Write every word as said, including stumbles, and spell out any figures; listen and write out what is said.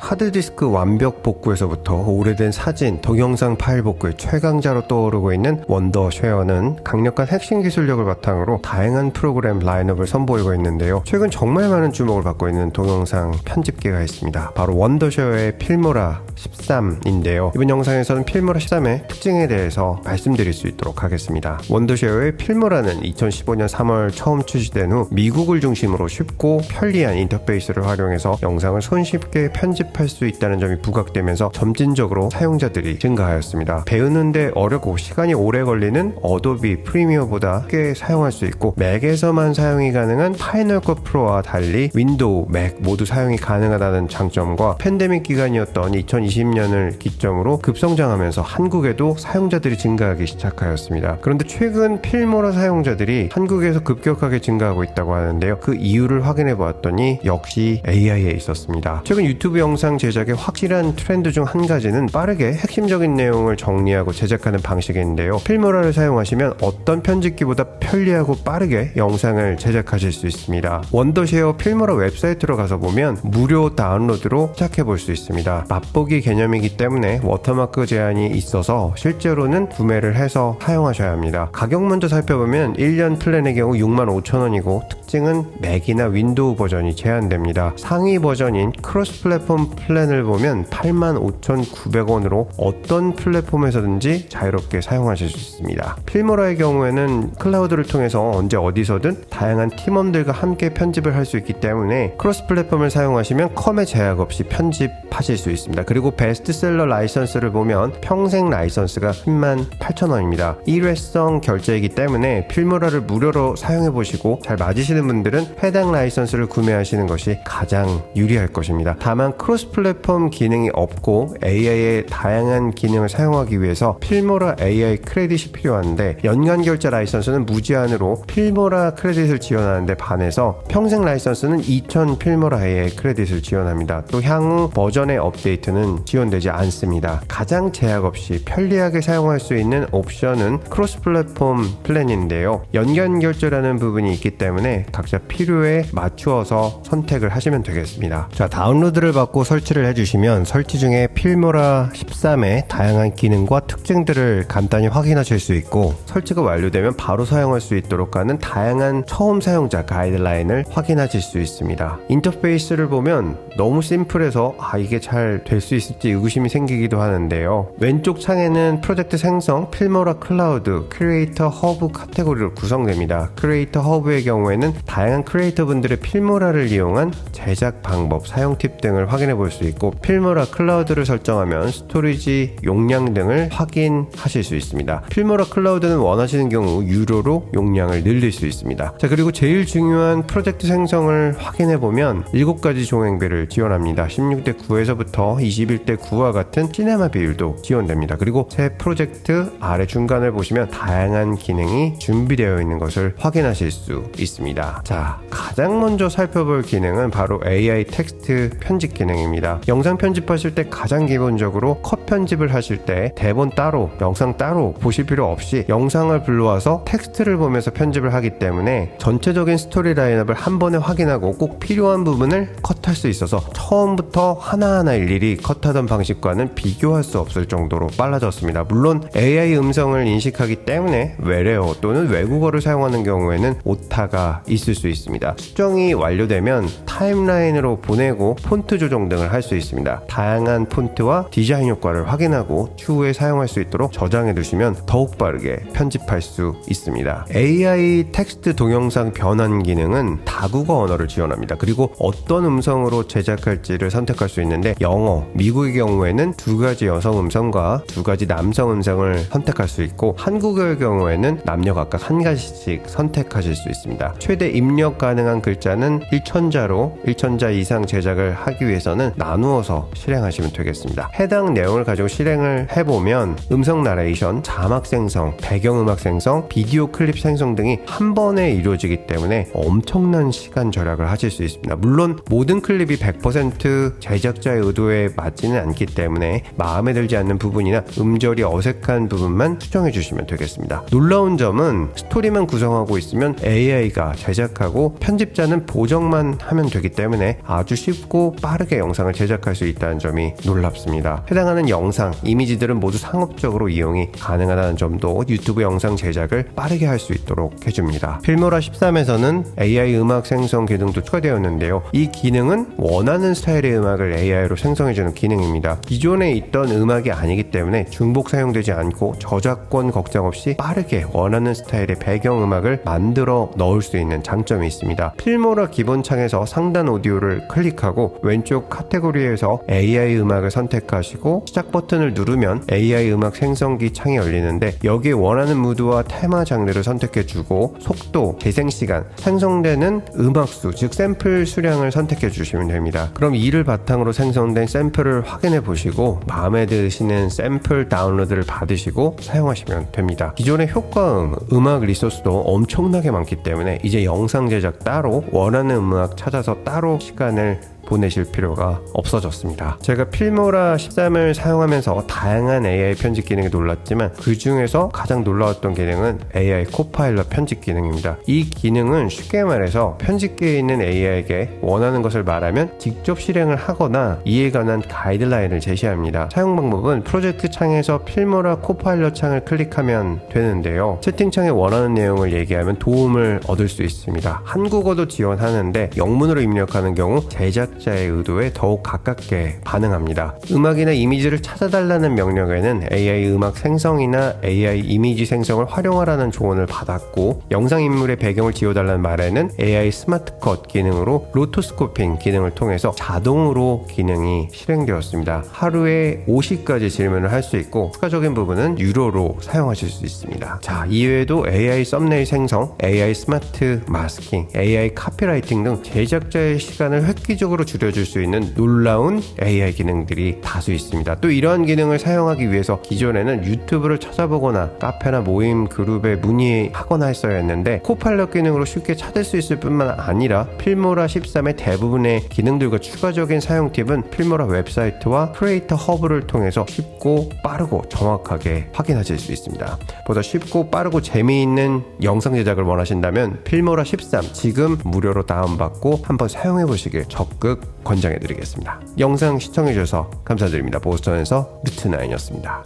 하드디스크 완벽 복구에서부터 오래된 사진, 동영상 파일 복구의 최강자로 떠오르고 있는 원더쉐어는 강력한 핵심 기술력을 바탕으로 다양한 프로그램 라인업을 선보이고 있는데요. 최근 정말 많은 주목을 받고 있는 동영상 편집기가 있습니다. 바로 원더쉐어의 필모라 십삼인데요. 이번 영상에서는 필모라 십삼의 특징에 대해서 말씀드릴 수 있도록 하겠습니다. 원더쉐어의 필모라는 이천십오년 삼월 처음 출시된 후 미국을 중심으로 쉽고 편리한 인터페이스를 활용해서 영상을 손쉽게 편집 할 수 있다는 점이 부각되면서 점진적으로 사용자들이 증가하였습니다. 배우는데 어렵고 시간이 오래 걸리는 어도비 프리미어보다 쉽게 사용할 수 있고 맥에서만 사용이 가능한 파이널컷 프로와 달리 윈도우, 맥 모두 사용이 가능하다는 장점과 팬데믹 기간이었던 이천이십년을 기점으로 급성장하면서 한국에도 사용자들이 증가하기 시작하였습니다. 그런데 최근 필모라 사용자들이 한국에서 급격하게 증가하고 있다고 하는데요. 그 이유를 확인해 보았더니 역시 에이아이에 있었습니다. 최근 유튜브 영상 영상 제작의 확실한 트렌드 중 한 가지는 빠르게 핵심적인 내용을 정리하고 제작하는 방식인데요. 필모라를 사용하시면 어떤 편집기보다 편리하고 빠르게 영상을 제작하실 수 있습니다. 원더쉐어 필모라 웹사이트로 가서 보면 무료 다운로드로 시작해 볼 수 있습니다. 맛보기 개념이기 때문에 워터마크 제한이 있어서 실제로는 구매를 해서 사용하셔야 합니다. 가격 먼저 살펴보면 일년 플랜의 경우 육만 오천 원이고 특징은 맥이나 윈도우 버전이 제한됩니다. 상위 버전인 크로스 플랫폼 플랜을 보면 팔만 오천 구백 원으로 어떤 플랫폼에서든지 자유롭게 사용하실 수 있습니다. 필모라의 경우에는 클라우드를 통해서 언제 어디서든 다양한 팀원들과 함께 편집을 할 수 있기 때문에 크로스 플랫폼을 사용하시면 컴에 제약 없이 편집하실 수 있습니다. 그리고 베스트셀러 라이선스를 보면 평생 라이선스가 십만 팔천 원입니다. 일회성 결제이기 때문에 필모라를 무료로 사용해보시고 잘 맞으시는 분들은 해당 라이선스를 구매하시는 것이 가장 유리할 것입니다. 다만 크로스 플랫폼 기능이 없고 에이아이의 다양한 기능을 사용하기 위해서 필모라 에이아이 크레딧이 필요한데 연간 결제 라이선스는 무제한으로 필모라 크레딧을 지원하는데 반해서 평생 라이선스는 이천 필모라 에이아이 크레딧을 지원합니다. 또 향후 버전의 업데이트는 지원되지 않습니다. 가장 제약 없이 편리하게 사용할 수 있는 옵션은 크로스 플랫폼 플랜인데요. 연간 결제라는 부분이 있기 때문에 각자 필요에 맞추어서 선택을 하시면 되겠습니다. 자, 다운로드를 받고 설치를 해주시면 설치 중에 필모라 십삼의 다양한 기능과 특징들을 간단히 확인하실 수 있고 설치가 완료되면 바로 사용할 수 있도록 하는 다양한 처음 사용자 가이드라인을 확인하실 수 있습니다. 인터페이스를 보면 너무 심플해서 아 이게 잘 될 수 있을지 의구심이 생기기도 하는데요. 왼쪽 창에는 프로젝트 생성, 필모라 클라우드, 크리에이터 허브 카테고리로 구성됩니다. 크리에이터 허브의 경우에는 다양한 크리에이터 분들의 필모라를 이용한 제작 방법, 사용 팁 등을 확인해 볼 수 있고 필모라 클라우드를 설정하면 스토리지, 용량 등을 확인하실 수 있습니다. 필모라 클라우드는 원하시는 경우 유료로 용량을 늘릴 수 있습니다. 자, 그리고 제일 중요한 프로젝트 생성을 확인해 보면 일곱 가지 종횡비를 지원합니다. 십육 대 구에서부터 이십일 대 구와 같은 시네마 비율도 지원됩니다. 그리고 새 프로젝트 아래 중간을 보시면 다양한 기능이 준비되어 있는 것을 확인하실 수 있습니다. 자, 가장 먼저 살펴볼 기능은 바로 에이아이 텍스트 편집 기능입니다. 영상 편집하실 때 가장 기본적으로 컷 편집을 하실 때 대본 따로, 영상 따로 보실 필요 없이 영상을 불러와서 텍스트를 보면서 편집을 하기 때문에 전체적인 스토리 라인업을 한 번에 확인하고 꼭 필요한 부분을 컷할 수 있어서 처음부터 하나하나 일일이 컷하던 방식과는 비교할 수 없을 정도로 빨라졌습니다. 물론 에이아이 음성을 인식하기 때문에 외래어 또는 외국어를 사용하는 경우에는 오타가 있을 수 있습니다. 수정이 완료되면 타임라인으로 보내고 폰트 조정 등 할 수 있습니다. 다양한 폰트와 디자인 효과를 확인하고 추후에 사용할 수 있도록 저장해 두시면 더욱 빠르게 편집할 수 있습니다. 에이아이 텍스트 동영상 변환 기능은 다국어 언어를 지원합니다. 그리고 어떤 음성으로 제작할지를 선택할 수 있는데 영어, 미국의 경우에는 두 가지 여성 음성과 두 가지 남성 음성을 선택할 수 있고 한국의 경우에는 남녀 각각 한 가지씩 선택하실 수 있습니다. 최대 입력 가능한 글자는 천 자로 천 자 이상 제작을 하기 위해서는 나누어서 실행하시면 되겠습니다. 해당 내용을 가지고 실행을 해보면 음성 나레이션, 자막 생성, 배경음악 생성, 비디오 클립 생성 등이 한 번에 이루어지기 때문에 엄청난 시간 절약을 하실 수 있습니다. 물론 모든 클립이 백 퍼센트 제작자의 의도에 맞지는 않기 때문에 마음에 들지 않는 부분이나 음절이 어색한 부분만 수정해 주시면 되겠습니다. 놀라운 점은 스토리만 구성하고 있으면 에이아이가 제작하고 편집자는 보정만 하면 되기 때문에 아주 쉽고 빠르게 영상을 제작할 수 있다는 점이 놀랍습니다. 해당하는 영상, 이미지들은 모두 상업적으로 이용이 가능하다는 점도 유튜브 영상 제작을 빠르게 할 수 있도록 해줍니다. 필모라 십삼에서는 에이아이 음악 생성 기능도 추가되었는데요. 이 기능은 원하는 스타일의 음악을 에이아이로 생성해주는 기능입니다. 기존에 있던 음악이 아니기 때문에 중복 사용되지 않고 저작권 걱정 없이 빠르게 원하는 스타일의 배경음악을 만들어 넣을 수 있는 장점이 있습니다. 필모라 기본 창에서 상단 오디오를 클릭하고 왼쪽 카테고리에서 에이아이 음악을 선택하시고 시작 버튼을 누르면 에이아이 음악 생성기 창이 열리는데, 여기에 원하는 무드와 테마 장르를 선택해주고 속도, 재생시간, 생성되는 음악수, 즉 샘플 수량을 선택해주시면 됩니다. 그럼 이를 바탕으로 생성된 샘플을 확인해 보시고 마음에 드시는 샘플 다운로드를 받으시고 사용하시면 됩니다. 기존의 효과음, 음악 리소스도 엄청나게 많기 때문에 이제 영상 제작 따로, 원하는 음악 찾아서 따로 시간을 보내실 필요가 없어졌습니다. 제가 필모라 십삼을 사용하면서 다양한 에이아이 편집 기능에 놀랐지만 그 중에서 가장 놀라웠던 기능은 에이아이 코파일럿 편집 기능입니다. 이 기능은 쉽게 말해서 편집기에 있는 에이아이에게 원하는 것을 말하면 직접 실행을 하거나 이에 관한 가이드라인을 제시합니다. 사용 방법은 프로젝트 창에서 필모라 코파일럿 창을 클릭하면 되는데요. 채팅창에 원하는 내용을 얘기하면 도움을 얻을 수 있습니다. 한국어도 지원하는데 영문으로 입력하는 경우 제작 자의 의도에 더욱 가깝게 반응합니다. 음악이나 이미지를 찾아달라는 명령에는 에이아이 음악 생성이나 에이아이 이미지 생성을 활용하라는 조언을 받았고, 영상 인물의 배경을 지워달라는 말에는 에이아이 스마트 컷 기능으로 로토스코핑 기능을 통해서 자동으로 기능이 실행되었습니다. 하루에 오십가지 질문을 할 수 있고 추가적인 부분은 유료로 사용하실 수 있습니다. 자, 이외에도 에이아이 썸네일 생성, 에이아이 스마트 마스킹, 에이아이 카피라이팅 등 제작자의 시간을 획기적으로 줄여줄 수 있는 놀라운 에이아이 기능들이 다수 있습니다. 또 이러한 기능을 사용하기 위해서 기존에는 유튜브를 찾아보거나 카페나 모임 그룹에 문의하거나 했어야 했는데, 코파일럿 기능으로 쉽게 찾을 수 있을 뿐만 아니라 필모라 십삼의 대부분의 기능들과 추가적인 사용 팁은 필모라 웹사이트와 크리에이터 허브를 통해서 쉽고 빠르고 정확하게 확인하실 수 있습니다. 보다 쉽고 빠르고 재미있는 영상 제작을 원하신다면 필모라 십삼 지금 무료로 다운받고 한번 사용해 보시길 적극 권장해드리겠습니다. 영상 시청해주셔서 감사드립니다. 보스턴에서 뮤트나인이었습니다.